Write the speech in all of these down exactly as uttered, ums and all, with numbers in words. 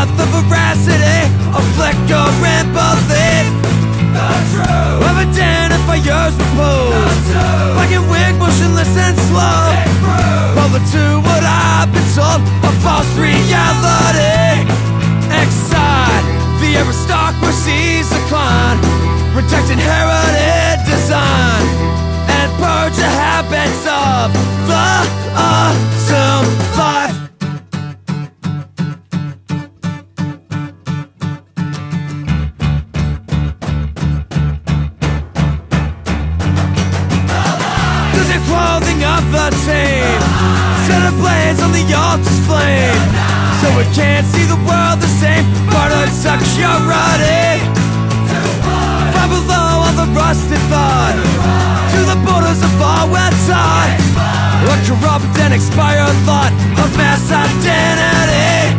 The veracity of liquor and belief, the truth evident by your repose, black and weak, motionless and slow, brother to what I've been told, a false reality. Exile, the aristocracy's decline, reject inherited design, and purge the habits of the assumed life. Clothing of the team, set ablaze on the altar's flame, so we can't see the world the same. Part of security, far below all the rusted thought, to the borders of all we're taught, a corrupt and expired thought of mass identity.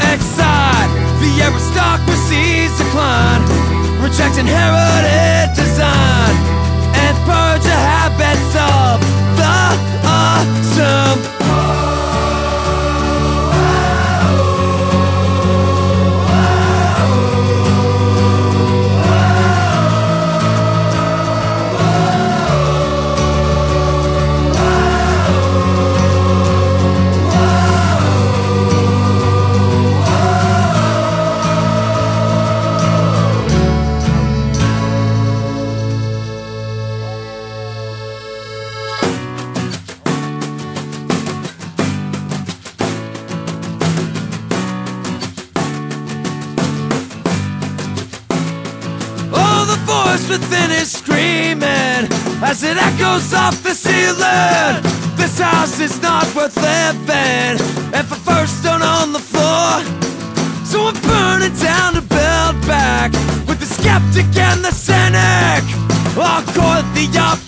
Exile, the aristocracy's decline, reject inherited design, and purge the habits of the awesome. Within is screaming as it echoes off the ceiling. This house is not worth living if I first stone on the floor, so I'm burning down to build back with the skeptic and the cynic. I'll court the opportunity.